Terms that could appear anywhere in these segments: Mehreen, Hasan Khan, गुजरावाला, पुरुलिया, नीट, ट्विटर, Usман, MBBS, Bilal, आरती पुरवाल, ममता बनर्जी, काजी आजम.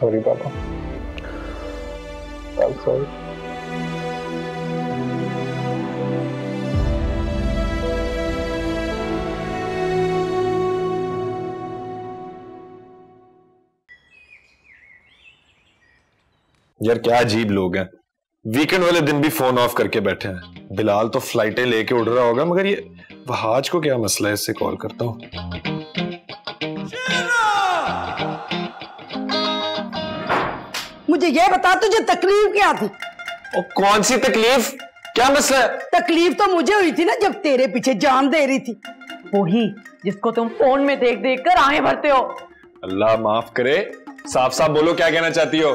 Sorry पापा, आई am sorry. यार क्या अजीब लोग हैं, वीकेंड वाले दिन भी फोन ऑफ करके बैठे हैं। बिलाल तो फ्लाइटें लेके उड़ रहा होगा, मगर ये वहाज को क्या मसला है, इससे कॉल करता हूँ। मुझे ये बता तुझे तकलीफ क्या थी? और कौन सी तकलीफ, क्या मसला है? तकलीफ तो मुझे हुई थी ना जब तेरे पीछे जान दे रही थी, वही जिसको तुम फोन में देख देख कर आए भरते हो। अल्लाह माफ करे, साफ साफ बोलो क्या कहना चाहती हो।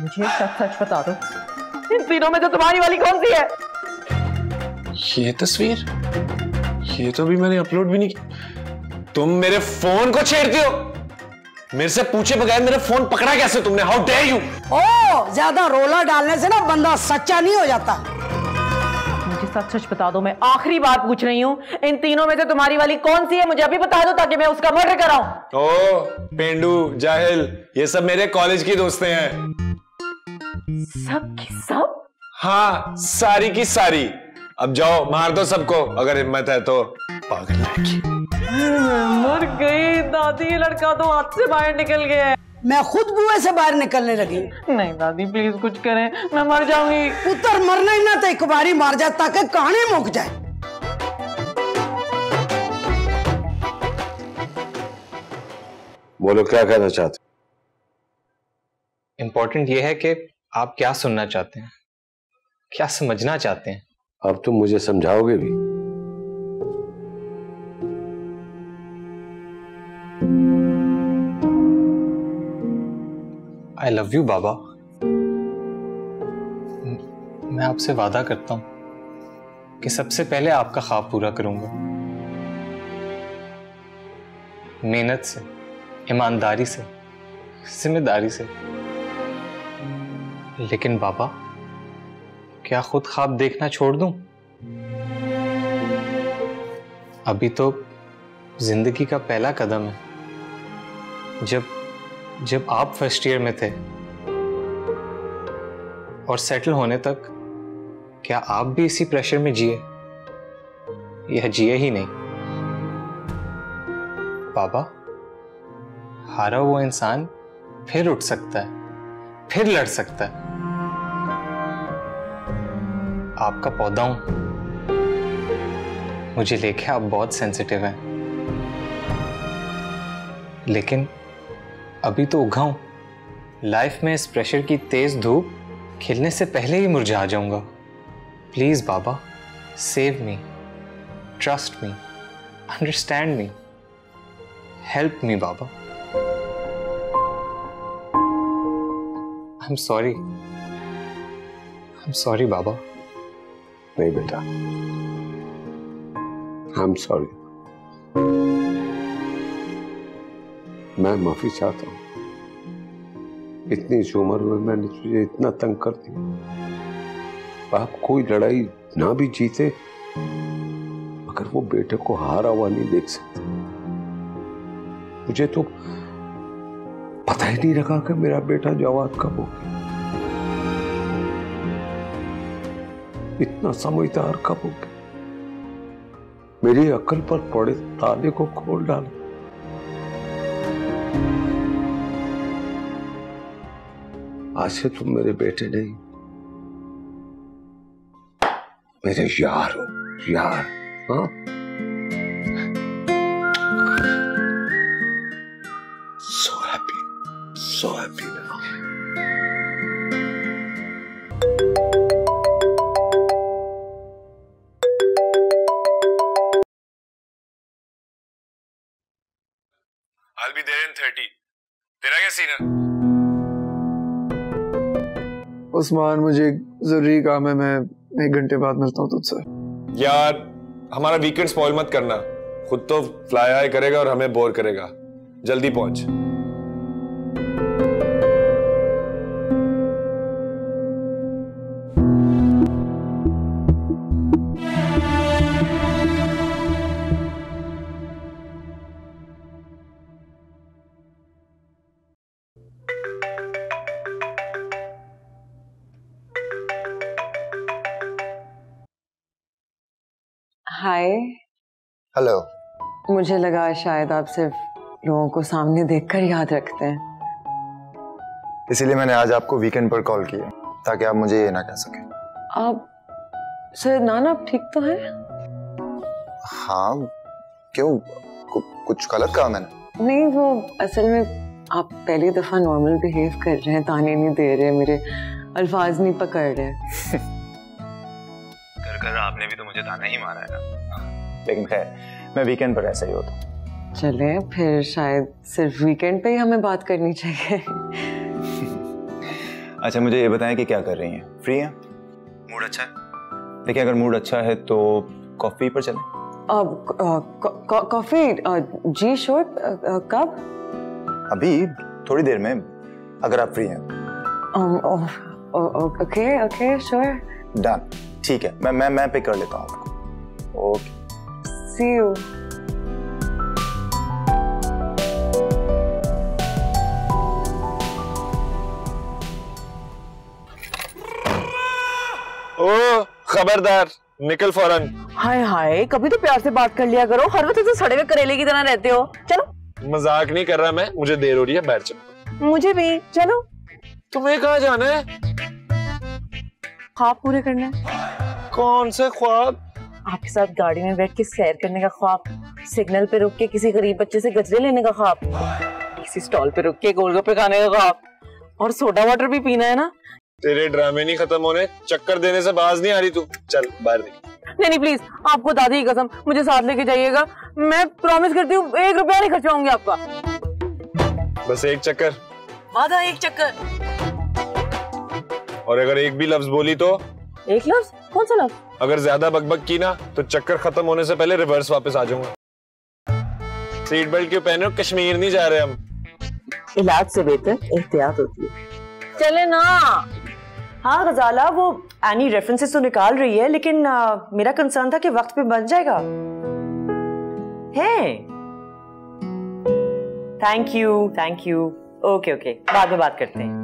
मुझे सच सच बता दो, इन तीनों में तो तुम्हारी वाली कौन सी है? ये तस्वीर, ये तो भी मैंने अपलोड भी नहीं की। तुम मेरे फोन को छेड़ती हो, मेरे से पूछे बगैर मेरा फोन पकड़ा कैसे तुमने? How dare you. ओ, ज्यादा रोला डालने से ना बंदा सच्चा नहीं हो जाता। मुझे सच सच बता दो, मैं आखिरी बात पूछ रही हूँ, इन तीनों में से तुम्हारी वाली कौन सी है, मुझे अभी बता दो ताकि मैं उसका मर्डर कराऊं। ओ पेंडू जाहिल, ये सब मेरे कॉलेज की दोस्तें हैं। सब की सब? हाँ सारी की सारी। अब जाओ मार दो सबको अगर हिम्मत है तो। पागल लड़की, मर गई दादी, ये लड़का तो हाथ से बाहर निकल गया है। मैं खुद बुए से बाहर निकलने लगी। नहीं दादी प्लीज कुछ करें, मैं मर जाऊंगी। पुत्र मरना ही ना तो एक बारी मार जा ताकि कहानी मुक जाए। बोलो क्या कहना चाहते हो? इम्पोर्टेंट ये है कि आप क्या सुनना चाहते हैं, क्या समझना चाहते हैं। अब तुम मुझे समझाओगे भी? आई लव यू बाबा, मैं आपसे वादा करता हूं कि सबसे पहले आपका ख्वाब पूरा करूंगा, मेहनत से, ईमानदारी से, जिम्मेदारी से। लेकिन बाबा क्या खुद ख्वाब देखना छोड़ दूं? अभी तो जिंदगी का पहला कदम है। जब आप फर्स्ट ईयर में थे और सेटल होने तक, क्या आप भी इसी प्रेशर में जिए? यह जिए ही नहीं बाबा, हारा वो इंसान फिर उठ सकता है, फिर लड़ सकता है। आपका पौधा हूं, मुझे लेके आप बहुत सेंसिटिव हैं, लेकिन अभी तो उगा हूं। लाइफ में इस प्रेशर की तेज धूप खिलने से पहले ही मुरझा जाऊंगा। प्लीज बाबा, save me, trust me, understand me, help me बाबा। आई एम सॉरी बाबा। नहीं बेटा, आई एम सॉरी, मैं माफी चाहता हूं। इतनी सी उम्र में मैंने तुझे इतना तंग कर दिया। आप कोई लड़ाई ना भी जीते, मगर वो बेटे को हारा हुआ नहीं देख सकता। मुझे तो पता ही नहीं लगा कि मेरा बेटा जवान कब हो गया, इतना समझदार कब हो गया। मेरी अकल पर पड़े ताले को खोल डाला। आज से तुम मेरे बेटे नहीं, मेरे यार हो यार। हाँ so happy, so happy now। I'll be there in 30। तेरा क्या सीन है? उस्मान मुझे जरूरी काम है, मैं 1 घंटे बाद मिलता हूँ तुझसे। यार हमारा वीकेंड स्पॉइल मत करना, खुद तो फ्लाई हाई करेगा और हमें बोर करेगा। जल्दी पहुंच। हाय। हेलो। मुझे लगा शायद आप सिर्फ लोगों को सामने देखकर याद रखते हैं, इसीलिए मैंने आज आपको वीकेंड पर कॉल किया ताकि आप मुझे ये ना कह सकें। आप सर नाना आप ठीक तो हैं? हाँ, क्यों कुछ गलत कहा मैंने? नहीं, वो असल में आप पहली दफा नॉर्मल बिहेव कर रहे हैं, ताने नहीं दे रहे, मेरे अल्फाज नहीं पकड़ रहे। कर आपने भी तो मुझे ताना ही मारा है ना। लेकिन खैर मैं वीकेंड पर ऐसा ही होता हूँ। चले फिर शायद सिर्फ वीकेंड पे ही हमें बात करनी चाहिए। अच्छा मुझे ये बताएं कि क्या कर रही हैं? फ्री हैं? मूड अच्छा है? देखिए अगर मूड अच्छा है तो कॉफी पर चले। कॉफी? जी श्योर। कब? अभी थोड़ी देर में अगर आप फ्री हैं। Okay okay sure. डन, ठीक है, मैं पिक कर लेता हूँ आपको। Okay C you. ओ खबरदार, निकल फौरन। हाय हाय, कभी तो प्यार से बात कर लिया करो, हर वक्त तो सड़े हुए करेले की तरह रहते हो। चलो। मजाक नहीं कर रहा मैं, मुझे देर हो रही है, बैठ चलो। मुझे भी। चलो। तुम्हें कहाँ जाना है? ख्वाब पूरे करने हैं। कौन से ख्वाब? आपके साथ गाड़ी में बैठ के सैर करने का ख्वाब, सिग्नल पे रुक के किसी गरीब बच्चे से गजरे लेने का ख्वाब, किसी स्टॉल पे रुक के गोलगप्पे खाने का ख्वाब, और सोडा वाटर भी पीना है ना। तेरे ड्रामे नहीं खत्म होने, चक्कर देने से बाज नहीं आ रही तू। चल बाहर निकल। नहीं प्लीज, आपको दादी की कसम, मुझे साथ लेके जाइएगा, मैं प्रॉमिस करती हूँ एक रुपया नहीं खर्चाऊंगी आपका। बस एक चक्कर, वादा एक चक्कर। और अगर एक भी लफ्ज बोली तो? एक लफ्ज? कौन सा लफ्ज? अगर ज्यादा बकबक की ना तो चक्कर खत्म होने से पहले रिवर्स वापस आ जाऊंगा। सीट बेल्ट क्यों पहने हो? कश्मीर नहीं जा रहे हम। इलाज से बेहतर एहतियात होती है। चले ना। हाँ गजाला, वो एनी रेफरेंसेस तो निकाल रही है, लेकिन मेरा कंसर्न था कि वक्त पे बन जाएगा। है थैंक यू। ओके बाद में बात करते हैं।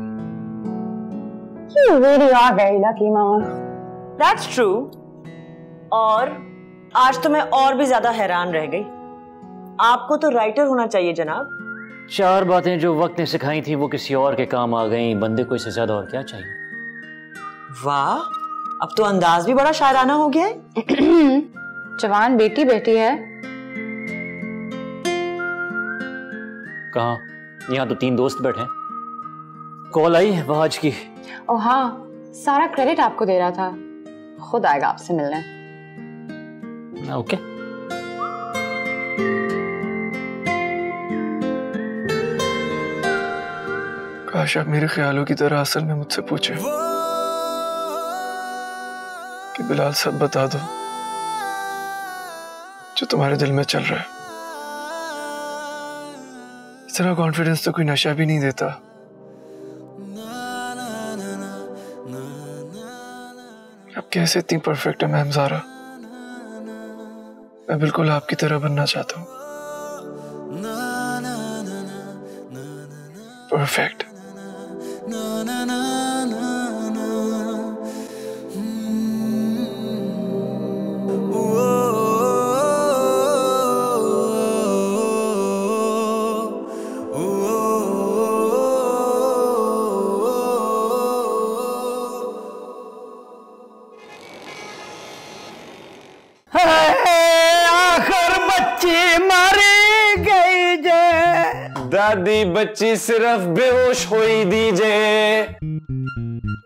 That's true। और आज तो मैं और भी ज्यादा हैरान रह गई, आपको तो राइटर होना चाहिए जनाब। चार बातें जो वक्त ने सिखाई थी वो किसी और के काम आ गई, बंदे को इससे ज्यादा और क्या चाहिए। वाह, अब तो अंदाज भी बड़ा शायराना हो गया है। जवान बेटी बैठी है। कहाँ? यहाँ तो तीन दोस्त बैठे। कॉल आई वहाज की। ओ हाँ, सारा क्रेडिट आपको दे रहा था, खुद आएगा आपसे मिलने। ओके। काश आप मेरे ख्यालों की तरह असल में मुझसे पूछे कि बिलाल सब बता दो जो तुम्हारे दिल में चल रहा है। इस तरह कॉन्फिडेंस तो कोई नशा भी नहीं देता। आप कैसे इतनी परफेक्ट है मैम ज़ारा, मैं बिल्कुल आपकी तरह बनना चाहता हूँ। परफेक्ट। दादी बच्ची सिर्फ बेहोश हो ही दीजिए।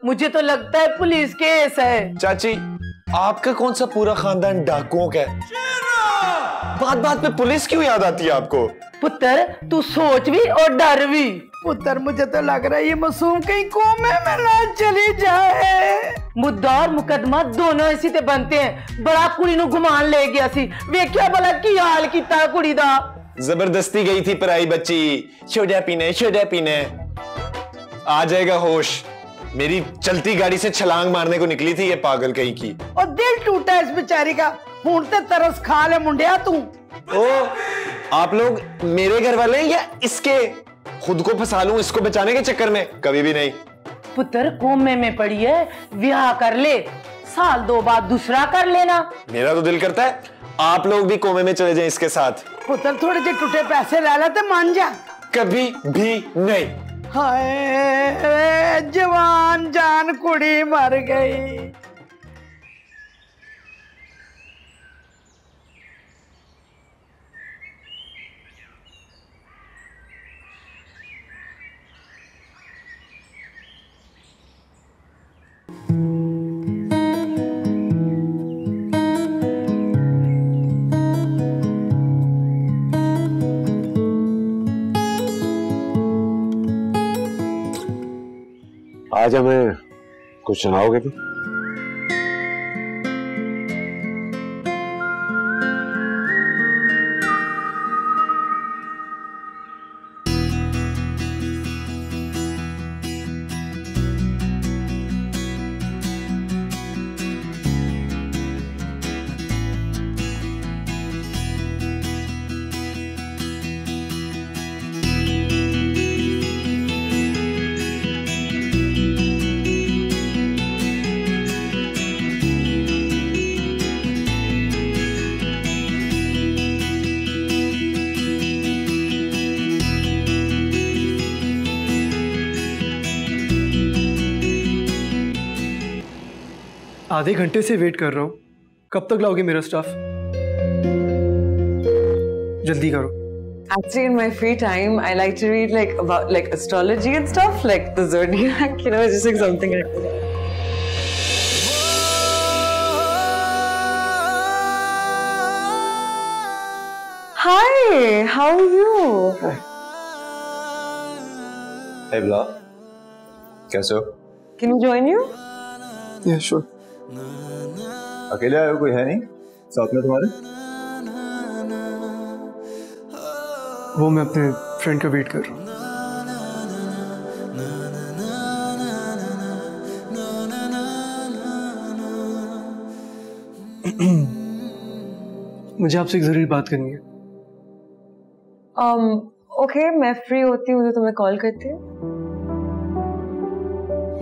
मुझे तो लगता है पुलिस केस है। चाची आपका कौन सा पूरा खानदान डाकुओं का है? बात बात पे पुलिस क्यों याद आती है आपको? पुत्र तू सोच भी और डर भी। पुत्र मुझे तो लग रहा है ये मासूम कहीं कोमे में ना चली जाए। मुद्दा और मुकदमा दोनों इसी ते बनते हैं। बड़ा कुड़ी नू घुमान ले गया सी, वेख्या भला की हाल कीता कुड़ी दा। जबरदस्ती गई थी पराई बच्ची, सोडा पीने। आ जाएगा होश। मेरी चलती गाड़ी से छलांग मारने को निकली थी ये पागल कहीं की। और दिल टूटा इस बेचारी का, हुण ते तरस खा ले मुंडिया तू। ओ आप लोग मेरे घर वाले या इसके? खुद को फंसा लूं इसको बचाने के चक्कर में? कभी भी नहीं। पुत्र कोमे में पड़ी है, विवाह कर ले, साल दो बाद दूसरा कर लेना। मेरा तो दिल करता है आप लोग भी कोमे में चले जाएं इसके साथ। पुत्र थोड़े से टूटे पैसे ला लेते मान जा। कभी भी नहीं। हाय जवान जान कुड़ी मर गई। आज हमें कुछ सुनाओगे तुम? आधे घंटे से वेट कर रहा हूँ, कब तक लाओगे मेरा स्टाफ? जल्दी करो। Actually, in my free time, I like to read like about like astrology and stuff, like the zodiac. You know, it's just like something. Hi, how are you? Hey, Bilal. कैसे हो? Can we join you? Yeah, sure. अकेले आए हो कोई है नहीं साथ में तुम्हारे? वो मैं अपने फ्रेंड का वेट कर रहा हूँ। मुझे आपसे एक जरूरी बात करनी है। ओके, मैं फ्री होती हूँ तो तुम्हें कॉल करती हूँ।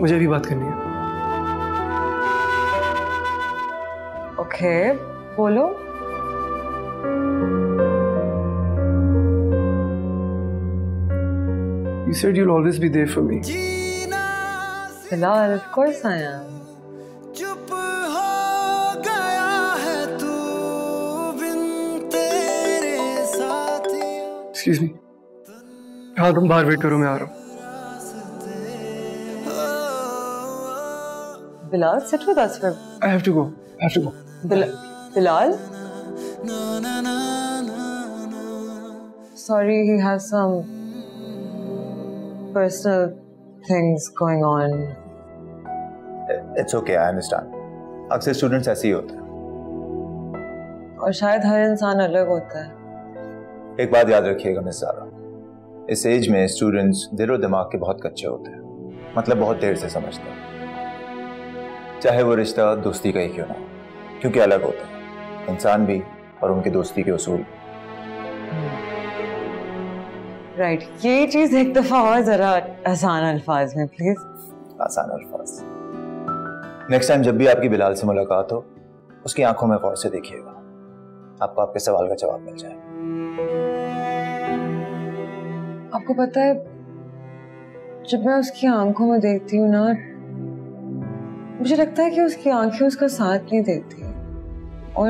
मुझे भी बात करनी है। ओके, बोलो। You said you'll always be there for me. Bilal, of course I am. चुप हो गया है तू बिन तेरे साथी। Excuse me. हाँ, तुम बाहर वेट करो, मैं आ रहा हूँ। Bilal, sit with us for. I have to go. Bilal? Sorry, he has some personal things going on. It's okay, I understand. अक्सर students ऐसे ही होते हैं। और शायद हर इंसान अलग होता है। एक बात याद रखिएगा मिस सारा, इस एज में students दिल और दिमाग के बहुत कच्चे होते हैं, मतलब बहुत देर से समझते हैं। चाहे वो रिश्ता दोस्ती का ही क्यों ना हो, क्योंकि अलग होते हैं इंसान भी और उनकी दोस्ती के उसूल। राइट, ये चीज एक दफा और जरा आसान अल्फाज में प्लीज। आसान अल्फाज। नेक्स्ट टाइम जब भी आपकी बिलाल से मुलाकात हो उसकी आंखों में गौर से देखिएगा, आपको आपके सवाल का जवाब मिल जाए। आपको पता है जब मैं उसकी आंखों में देखती हूँ ना मुझे लगता है कि उसकी आंखें उसका साथ नहीं देती और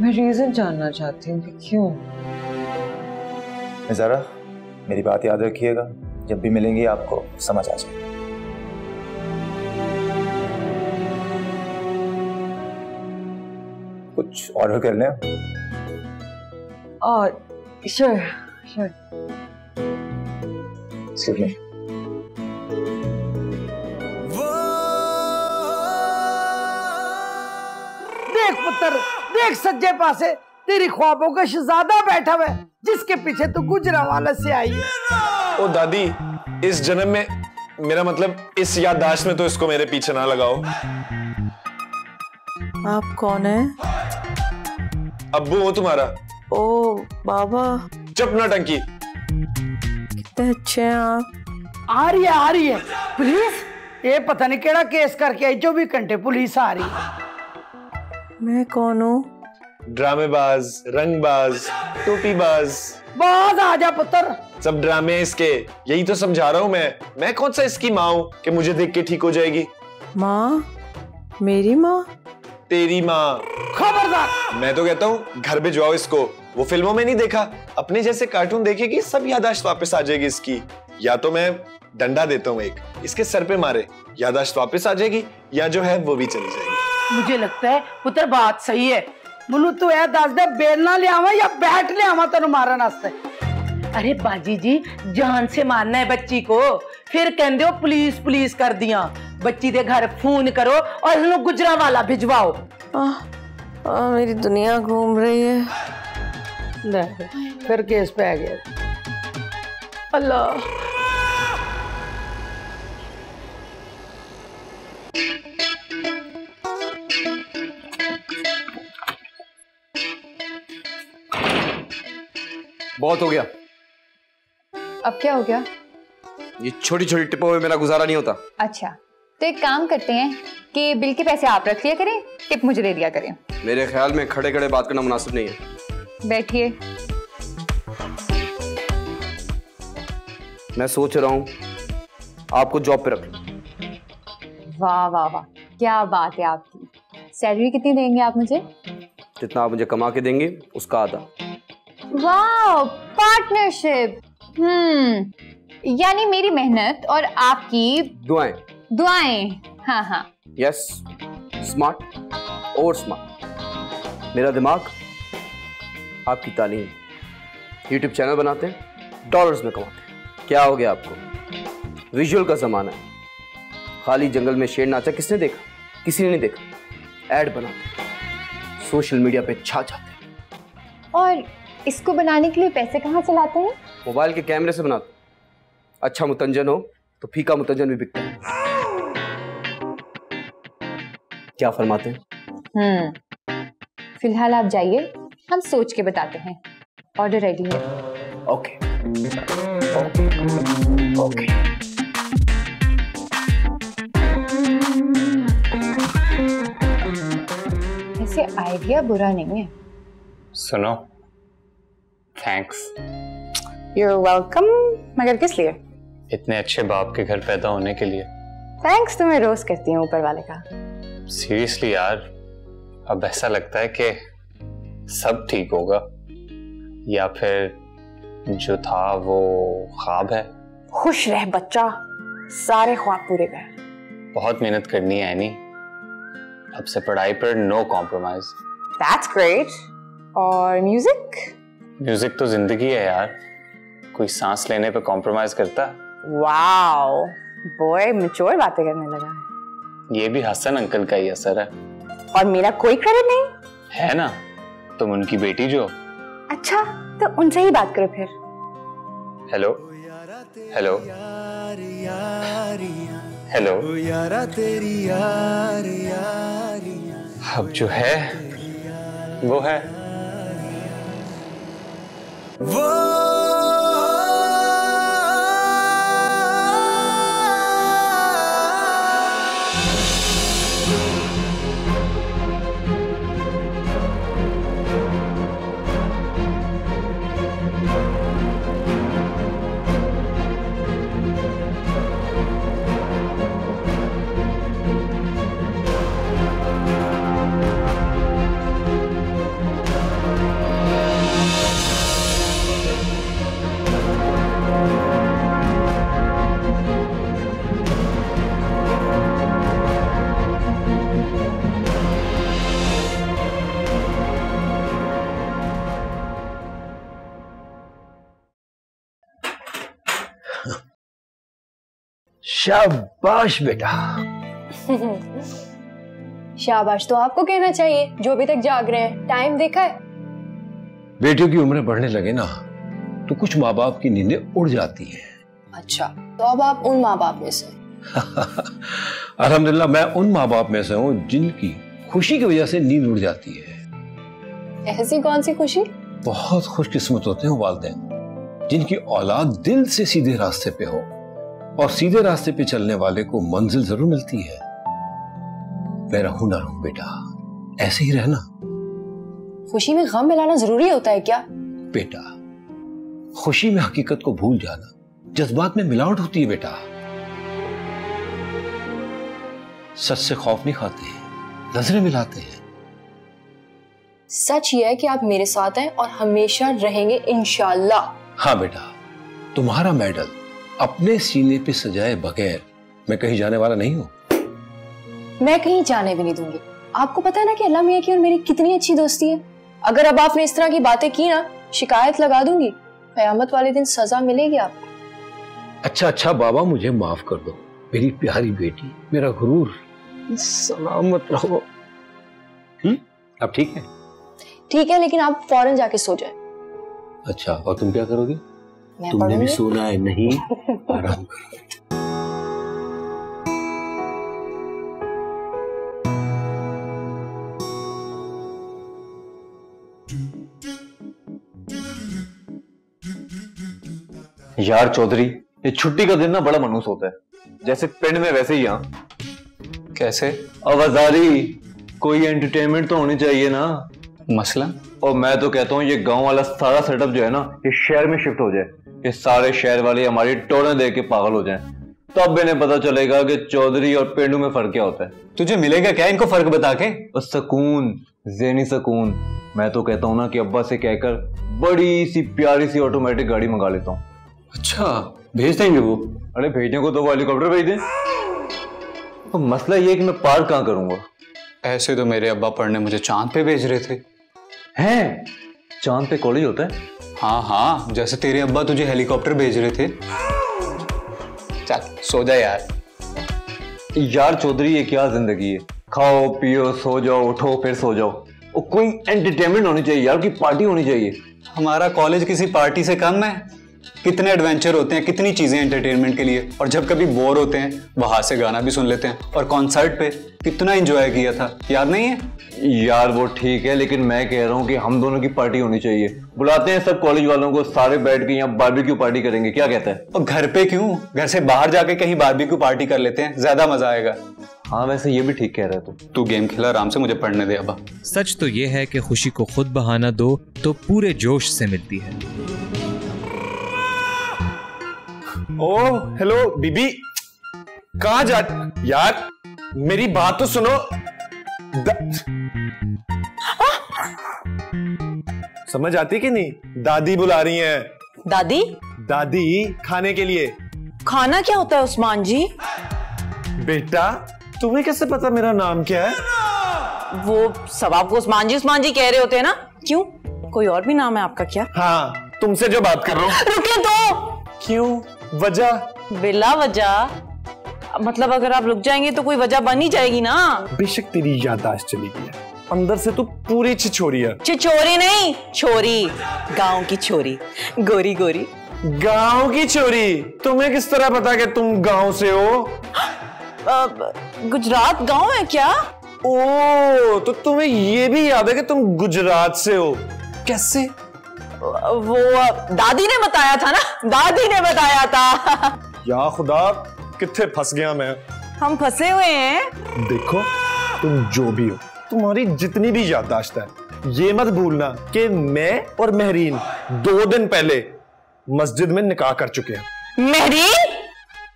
मैं रीजन जानना चाहती हूँ कि क्यों। निज़ारा, मेरी बात याद रखिएगा, जब भी मिलेंगी आपको समझ आ जाएगी। कुछ ऑर्डर कर लें? श्योर। Excuse me. देख सज्जे पासे तेरी ख्वाबों का शहजादा बैठा हुआ है जिसके पीछे तू गुजरांवाला से आई है। ओ दादी, इस जन्म में मेरा मतलब इस याददाश्त में तो इसको मेरे पीछे ना लगाओ। आप कौन है? अब्बू हो तुम्हारा। ओ बाबा, चुप ना टंकी। कितने अच्छे हैं आप। आ रही है प्लीज ये पता नहीं केड़ा केस करके आई 24 घंटे पुलिस आ रही। मैं कौन हूँ? ड्रामेबाज, रंगबाज, टोपीबाज। बाज आजा पुत्र, सब ड्रामे इसके। यही तो समझा रहा हूँ मैं कौन सा इसकी माँ हूँ कि मुझे देख के ठीक हो जाएगी। माँ? मेरी माँ? तेरी माँ। खबरदार, मैं तो कहता हूँ घर भिजवाओ इसको। वो फिल्मों में नहीं देखा, अपने जैसे कार्टून देखेगी सब यादाश्त वापस आ जाएगी इसकी। या तो मैं डंडा देता हूँ एक, इसके सर पे मारे, यादाश्त वापस आ जाएगी, या जो है वो भी चली जाएगी। मुझे लगता है पुत्र बात सही है। बोलू तू ए दस दे बेलना ले आवा या बैट ले आवा तेन मारन वास्ते। अरे बाजी जी जान से मारना है बच्ची को, फिर कहंदे हो पुलिस पुलिस कर दिया। बच्ची दे घर फोन करो और इन्हों गुजरावाला भिजवाओ। मेरी दुनिया घूम रही है। ले फिर केस पे आ गया। अल्लाह बहुत हो गया। अब क्या हो गया? ये छोटी छोटी टिपों में मेरा गुजारा नहीं होता। अच्छा तो एक काम करते हैं कि बिल के पैसे आप रख लिया करें, टिप मुझे दे दिया करें। मेरे ख्याल में खड़े खड़े बात करना मुनासिब नहीं है। बैठिए। मैं सोच रहा हूँ आपको जॉब पे रख लूं। वाह वाह वाह, क्या बात है आपकी। सैलरी कितनी देंगे आप मुझे? जितना आप मुझे कमा के देंगे उसका आधा। Wow, partnership. यानी मेरी मेहनत और आपकी दुआएं। दुआएं, हाँ हाँ। यस, स्मार्ट और स्मार्ट। मेरा दिमाग, आपकी तालीम। यूट्यूब चैनल बनाते हैं, डॉलर्स में कमाते हैं। क्या हो गया आपको? विजुअल का जमाना है। खाली जंगल में शेर नाचा किसने देखा? किसी ने नहीं देखा। ऐड बनाते, सोशल मीडिया पे छा जाते। और इसको बनाने के लिए पैसे कहाँ से लाते हैं? मोबाइल के कैमरे से बनाते। अच्छा मुतंजन हो तो फीका मुतंजन भी बिकता है। क्या फरमाते हैं? फिलहाल आप जाइए, हम सोच के बताते हैं। ऑर्डर रेडी है। Okay okay okay. ऐसे आइडिया बुरा नहीं है। सुनो, थैंक्स। You're welcome, मगर किस लिए? इतने अच्छे बाप के घर पैदा होने के लिए। थैंक्स तुम्हें रोज करती हूँ ऊपर वाले का। सीरियसली यार, अब ऐसा लगता है कि सब ठीक होगा, या फिर जो था वो ख्वाब है। खुश रह बच्चा, सारे ख्वाब पूरे गए। बहुत मेहनत करनी है एनी, अब से पढ़ाई पर नो कॉम्प्रोमाइज। That's great. और म्यूजिक? म्यूजिक तो जिंदगी है यार, कोई सांस लेने पे कॉम्प्रोमाइज करता? वाओ, बॉय मैच्योर बातें करने लगा है। ये भी हसन अंकल का ही असर है। और मेरा कोई क्रेडिट नहीं है ना, तुम उनकी बेटी जो। अच्छा तो उनसे ही बात करो फिर। Hello hello hello. अब जो है वो है वो। शाबाश बेटा। शाबाश तो आपको कहना चाहिए जो अभी तक जाग रहे हैं। टाइम देखा है? बेटियों की उम्र बढ़ने लगे ना तो कुछ माँ बाप की नींदें उड़ जाती हैं। अच्छा तो अब आप उन माँ बाप में से? अल्हम्दुलिल्लाह मैं उन माँ बाप में से हूँ जिनकी खुशी की वजह से नींद उड़ जाती है। ऐसी कौन सी खुशी? बहुत खुशकिस्मत होते हैं वालिदैन जिनकी औलाद दिल से सीधे रास्ते पे हो, और सीधे रास्ते पे चलने वाले को मंजिल जरूर मिलती है। मैं रहूं ना रहूं बेटा, ऐसे ही रहना। खुशी में गम मिलाना जरूरी होता है क्या? बेटा, खुशी में हकीकत को भूल जाना, जज्बात में मिलावट होती है बेटा। सच से खौफ नहीं खाते हैं, नजरें मिलाते हैं। सच ये है कि आप मेरे साथ हैं और हमेशा रहेंगे इंशाल्लाह। हाँ बेटा, तुम्हारा मेडल अपने सीने पे सजाए बगैर मैं कहीं जाने वाला नहीं हूँ। मैं कहीं जाने भी नहीं दूंगी। आपको पता है ना कि अल्लाह मियां की और मेरी कितनी अच्छी दोस्ती है। अगर अब आपने इस तरह की बातें की ना, शिकायत लगा दूंगी, कयामत वाले दिन सजा मिलेगी आपको। अच्छा अच्छा बाबा, मुझे माफ कर दो। मेरी प्यारी बेटी, मेरा गुरूर, सलामत रहो। अब ठीक है? ठीक है, लेकिन आप फौरन जाके सो जाए। अच्छा, और तुम क्या करोगी? तुमने भी सोना है? नहीं, आराम करो। यार चौधरी, ये छुट्टी का दिन ना बड़ा मनहूस होता है, जैसे पिंड में वैसे ही यहाँ। कैसे? अवजारी, कोई एंटरटेनमेंट तो होनी चाहिए ना। मसला? और मैं तो कहता हूँ ये गांव वाला सारा सेटअप जो है ना, ये शहर में शिफ्ट हो जाए। ये सारे शहर वाले हमारी टोरें दे के पागल हो जाएं, तब इन्हें पता चलेगा कि चौधरी और पेंडू में फर्क क्या होता है। तुझे मिलेगा क्या इनको फर्क बता के? सुकून, ज़हनी सुकून। मैं तो कहता हूँ ना कि अब्बा से कहकर बड़ी सी प्यारी सी ऑटोमेटिक गाड़ी मंगा लेता हूँ। अच्छा, भेज देंगे वो? अरे भेजने को तो वो हेलीकॉप्टर भेज दें। तो मसला ये कि मैं पार कहाँ करूँगा? ऐसे तो मेरे अब्बा पढ़ने मुझे चांद पे भेज रहे थे। हैं? चांद पे कॉलेज होता है? हाँ हाँ, जैसे तेरे अब्बा तुझे हेलीकॉप्टर भेज रहे थे। चल सो जा यार। यार चौधरी, ये क्या जिंदगी है? खाओ पियो, सो जाओ, उठो फिर सो जाओ। और कोई एंटरटेनमेंट होनी चाहिए यार, की पार्टी होनी चाहिए। हमारा कॉलेज किसी पार्टी से कम है? कितने एडवेंचर होते हैं, कितनी चीजें एंटरटेनमेंट के लिए। और जब कभी बोर होते हैं वहां से गाना भी सुन लेते हैं। और कॉन्सर्ट पे कितना एंजॉय किया था, याद नहीं है? यार वो ठीक है, लेकिन मैं कह रहा हूँ कि हम दोनों की पार्टी होनी चाहिए। बुलाते हैं सब कॉलेज वालों को, सारे बैठ के यहाँ बारबेक्यू पार्टी करेंगे, क्या कहता है? और घर पे क्यों? घर से बाहर जाके कहीं बारबेक्यू पार्टी कर लेते हैं, ज्यादा मजा आएगा। हाँ वैसे ये भी ठीक कह रहा है। तू गेम खेला आराम से, मुझे पढ़ने दे अब। सच तो ये है कि खुशी को खुद बहाना दो तो पूरे जोश से मिलती है। ओह हेलो बीबी, कहाँ जा? यार मेरी बात तो सुनो। समझ आती कि नहीं? दादी बुला रही हैं। दादी? दादी, खाने के लिए। खाना क्या होता है उस्मान जी? बेटा तुम्हें कैसे पता मेरा नाम क्या है? वो सब आपको उस्मान जी कह रहे होते हैं ना। क्यों, कोई और भी नाम है आपका क्या? हाँ, तुमसे जो बात कर रहा हूँ। रुके तो। क्यों? वजह? बिला वजह? मतलब अगर आप रुक जाएंगे तो कोई वजह बन ही जाएगी ना। बेशक तेरी याददाश्त चली गई, अंदर से तो पूरी छिछोरी है। छिछोरी नहीं, छोरी। गांव की छोरी, गोरी गोरी। गांव की छोरी? तुम्हें किस तरह पता कि तुम गांव से हो? गुजरात गांव है क्या? ओ, तो तुम्हें ये भी याद है कि तुम गुजरात से हो? कैसे? वो दादी ने बताया था ना, दादी ने बताया था। या खुदा, कितने फंस गया मैं। हम फंसे हुए हैं। देखो तुम जो भी हो, तुम्हारी जितनी भी याददाश्त है, ये मत भूलना कि मैं और महरीन 2 दिन पहले मस्जिद में निकाह कर चुके हैं। महरीन?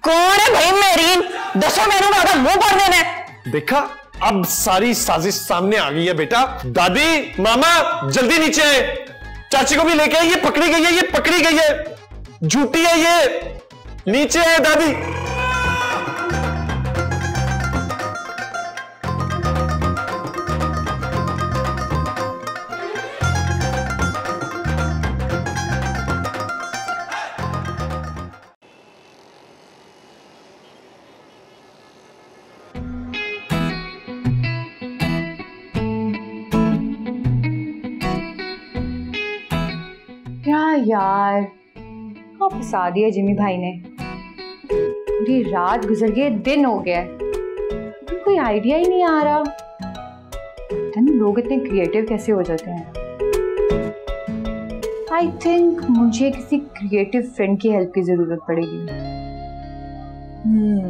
कौन है भाई महरीन? 10 महीनों बाद मुंह भर देना है। देखा, अब सारी साजिश सामने आ गई है बेटा। दादी, मामा जल्दी नीचे आए, चाची को भी लेके आई। ये पकड़ी गई है, ये पकड़ी गई है, झूठी है ये। नीचे है दादी। यार कब फंसा दिया जिमी भाई ने। पूरी रात गुजर गई, दिन हो गया, कोई आइडिया ही नहीं आ रहा। पता नहीं लोग इतने क्रिएटिव कैसे हो जाते हैं। आई थिंक मुझे किसी क्रिएटिव फ्रेंड की हेल्प की जरूरत पड़ेगी। 7। शाबाश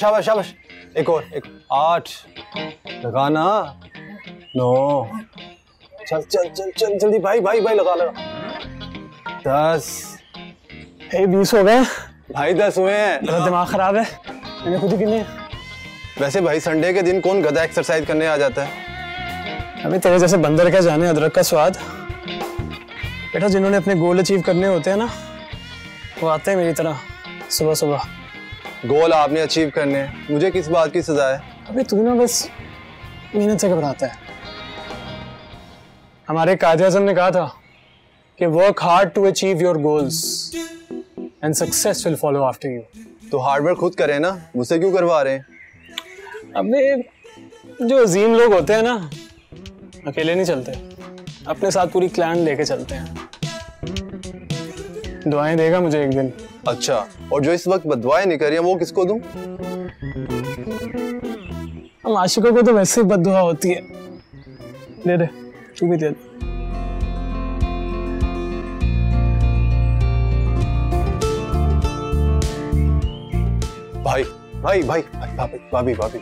शाबाश शाबाश। एक और, एक 8 लगाना। 9। चल चल चल चल जल्दी भाई भाई भाई लगा लगा। 10। 20 हो गए भाई। 10 हुए हैं। मेरा दिमाग खराब है, मैंने खुद ही गिने। वैसे भाई संडे के दिन कौन गधा एक्सरसाइज करने आ जाता है? अभी तेरे जैसे बंदर क्या जाने अदरक का स्वाद। बेटा जिन्होंने अपने गोल अचीव करने होते हैं ना, वो आते हैं मेरी तरह सुबह सुबह। गोल आपने अचीव करने, मुझे किस बात की सजा है? अबे तू ना बस मेहनत से घबराता है। हमारे काजी आजम ने कहा था कि work hard to achieve your goals and success will follow after you. तो हार्ड वर्क खुद करे ना, मुझसे क्यों करवा रहे हैं? अबे जो अजीम लोग होते हैं ना, अकेले नहीं चलते, अपने साथ पूरी क्लैन लेके चलते हैं। दुआएं देगा मुझे एक दिन। अच्छा, और जो इस वक्त बददुआएं नहीं कर रही है वो किसको दूं? हम आशिकों को तो वैसे ही बददुआ होती है। दे दे, तू भी दे। भाई भाई भाई भाभी भाभी भाभी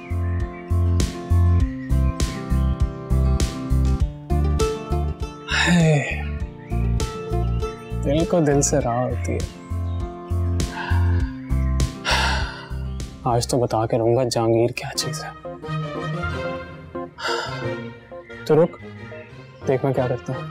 दिल को दिल से राह होती है। आज तो बता के रहूंगा जहांगीर क्या चीज है। तो रुक, देख मैं क्या करता हूँ।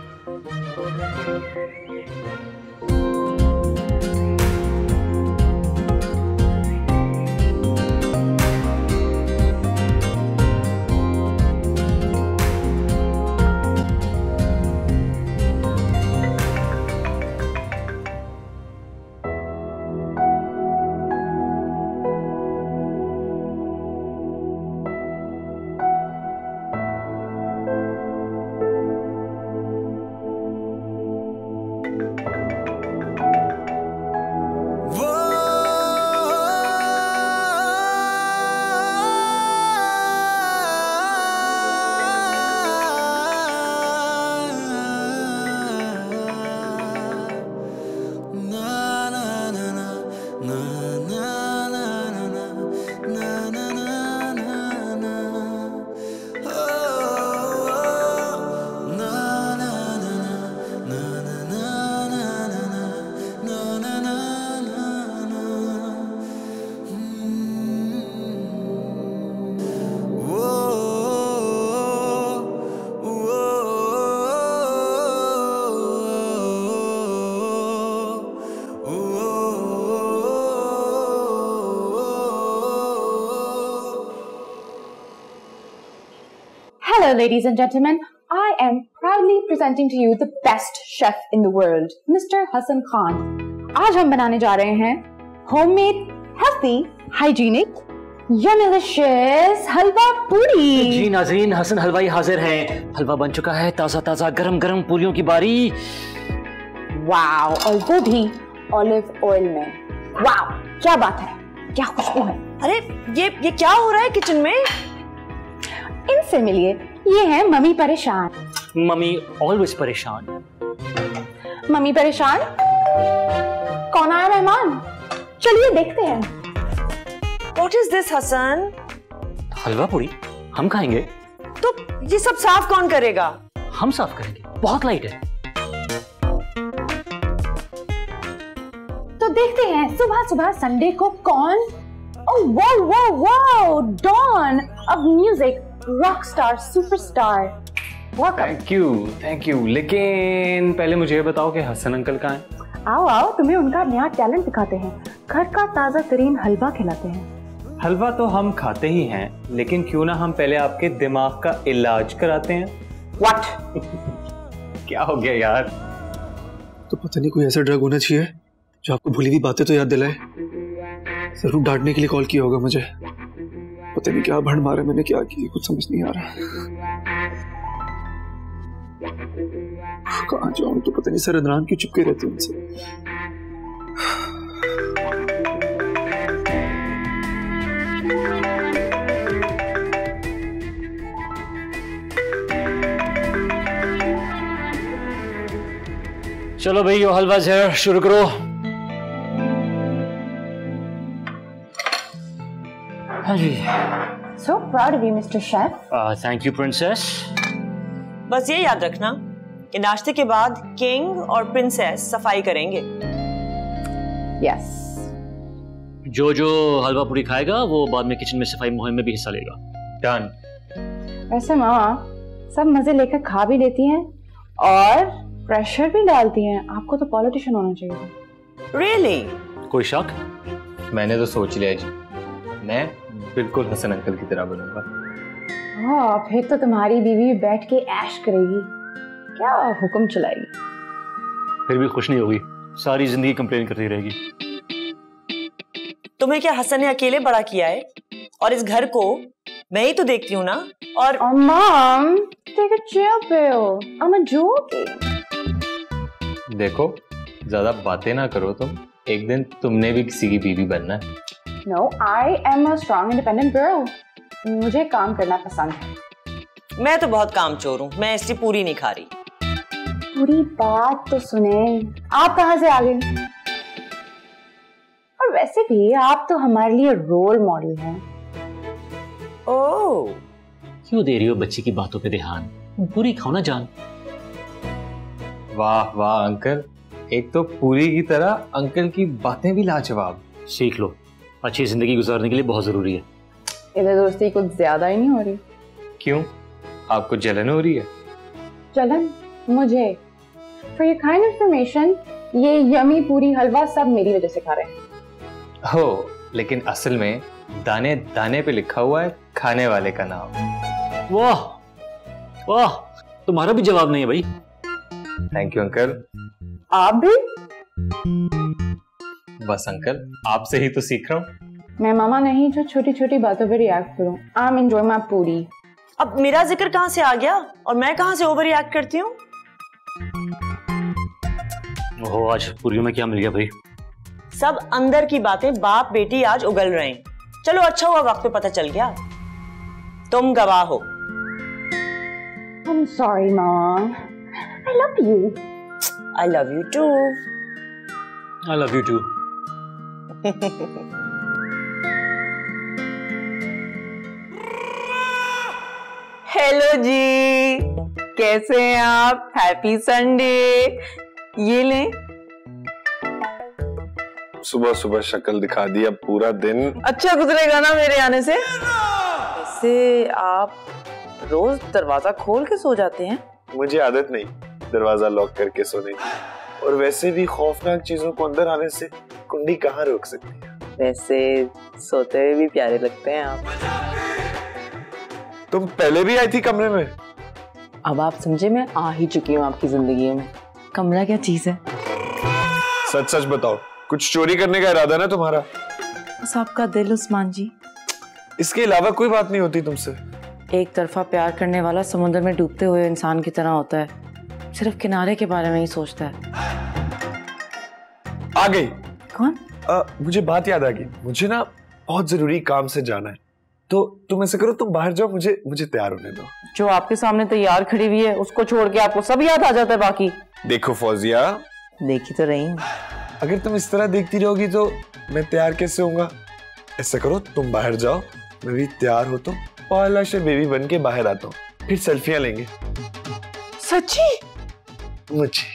Ladies and gentlemen, I am proudly presenting to you the best chef in the world, Mr. Hasan Khan. आज हम बनाने जा रहे हैं homemade, healthy, hygienic, yumilicious हलवा पूरी। जी नाज़रीन, हसन हलवाई हाजिर हैं। हलवा बन चुका है, ताज़ा ताज़ा गरम गरम पूरियों की बारी। वाओ, और वो भी ऑलिव ऑयल में। वाओ, क्या बात है, क्या खुशबू है। अरे ये क्या हो रहा है किचन में? इनसे मिलिए, ये है मम्मी परेशान। मम्मी ऑलवेज परेशान। मम्मी परेशान, कौन आया मेहमान? चलिए देखते हैं। What is this, Hasan? हलवा पूरी हम खाएंगे। तो ये सब साफ कौन करेगा? हम साफ करेंगे, बहुत लाइट है। तो देखते हैं सुबह सुबह संडे को कौन। Oh wow wow wow, Don of music, rockstar, superstar. Thank you. लेकिन पहले मुझे बताओ कि हसन अंकल कहाँ हैं? आओ आओ, तुम्हें उनका नया टैलेंट दिखाते हैं। घर का ताज़ा तरीन हलवा खिलाते हैं। हलवा तो हम खाते ही हैं, लेकिन क्यों ना हम पहले आपके दिमाग का इलाज कराते हैं। What? क्या हो गया यार? तो पता नहीं कोई ऐसा ड्रग होना चाहिए जो आपको भूली हुई बातें तो याद दिलाए। जरूर डांटने के लिए कॉल किया होगा मुझे। पता नहीं क्या भंड मारे मैंने, क्या किया कुछ समझ नहीं आ रहा। कहाँ जाऊँ तो पता नहीं सर इमरान क्यों चिपके रहते हैं उनसे। चलो भाई यो हलवा जहर शुरू करो। हाँ जी। So proud of you, Mr. Chef. Thank you, Princess. बस ये याद रखना कि नाश्ते के बाद किंग और प्रिंसेस सफाई करेंगे। Yes. जो जो हलवा पूरी खाएगा वो बाद में किचन में सफाई मुहिम में भी हिस्सा लेगा। Done. वैसे मामा सब मजे लेकर खा भी लेती हैं और प्रेशर भी डालती हैं। आपको तो पॉलिटिशियन होना चाहिए। Really? कोई शक? मैंने तो सोच लिया जी, मैं बिल्कुल हसन अंकल की तरह बनूंगा। हाँ, फिर तो तुम्हारी बीवी बैठ के ऐश करेगी, क्या हुक्म चलाएगी, फिर भी खुश नहीं होगी, सारी जिंदगी कंप्लेन करती रहेगी। तुम्हें क्या हसन ने अकेले बड़ा किया है? और इस घर को मैं ही तो देखती हूँ ना। और mom take a chill pill, I am a joke. देखो ज्यादा बातें ना करो तुम, एक दिन तुमने भी किसी की बीवी बनना है। No, I am a strong independent girl, मुझे काम करना पसंद है। मैं तो बहुत काम चोर हूँ, मैं इसलिए पूरी नहीं खा रही। पूरी बात तो सुने, आप कहाँ से आ गए? और वैसे भी आप तो हमारे लिए रोल मॉडल हैं। ओह, क्यों दे रही हो बच्ची की बातों पे ध्यान, पूरी खाओ ना जान। वाह वाह अंकल, एक तो पूरी की तरह अंकल की बातें भी लाजवाब। सीख लो, अच्छी जिंदगी गुजारने के लिए बहुत जरूरी है। इधर दोस्ती कुछ ज्यादा ही नहीं हो रही? क्यों, आपको जलन हो रही है? जलन मुझे? For your kind information, ये यमी पूरी हलवा सब मेरी वजह से खा रहे हैं। हो, लेकिन असल में दाने दाने पे लिखा हुआ है खाने वाले का नाम। वाह वाह, तुम्हारा भी जवाब नहीं है भाई। Thank you uncle. आप भी? बस अंकल, आपसे ही तो सीख रहा हूँ। मैं मामा नहीं जो छोटी छोटी बातों पे रिएक्ट करूँ। आई एम एंजॉयिंग माय पूरी। अब मेरा जिक्र कहाँ से आ गया और मैं कहाँ से ओवर रिएक्ट करती हूँ? ओह, आज पूरी में क्या मिल गया भाई? सब अंदर की बातें बाप बेटी आज उगल रहे हैं। चलो अच्छा हुआ वक्त पे पता चल गया, तुम गवाह हो। I'm sorry mom, I love you. I love you too. I love you too. Hello जी, कैसे हैं आप? Happy Sunday. ये लें, सुबह सुबह शक्ल दिखा दी, अब पूरा दिन अच्छा गुजरेगा ना मेरे आने से। वैसे आप रोज दरवाजा खोल के सो जाते हैं? मुझे आदत नहीं दरवाजा लॉक करके सोने की, और वैसे भी खौफनाक चीजों को अंदर आने से कुंडी कहाँ रोक सकती है। वैसे सोते हुए भी प्यारे लगते हैं आप। तुम पहले भी आई थी कमरे में। अब आप समझे, मैं आ ही चुकी हूँ आपकी जिंदगी में। कमरा क्या चीज है? सच सच बताओ, कुछ चोरी करने का इरादा ना तुम्हारा? बस आपका दिल उस्मान जी, इसके अलावा कोई बात नहीं होती तुमसे। एक तरफा प्यार करने वाला समुद्र में डूबते हुए इंसान की तरह होता है, सिर्फ किनारे के बारे में ही सोचता है। आ गई। कौन? मुझे बात याद आ गई, मुझे ना बहुत जरूरी काम से जाना है, तो तुम ऐसे करो, तुम बाहर जाओ, मुझे तैयार होने दो। जो आपके सामने तैयार खड़ी हुई है उसको छोड़ के आपको सब याद आ जाता है बाकी। देखो फौजिया, देखी तो रही, अगर तुम इस तरह देखती रहोगी तो मैं तैयार कैसे होऊंगा? ऐसा करो, तुम बाहर जाओ, मैं भी तैयार होता हूँ, पहला से बेबी बन के बाहर आता हूँ, फिर सेल्फियाँ लेंगे। सच्ची? मुझे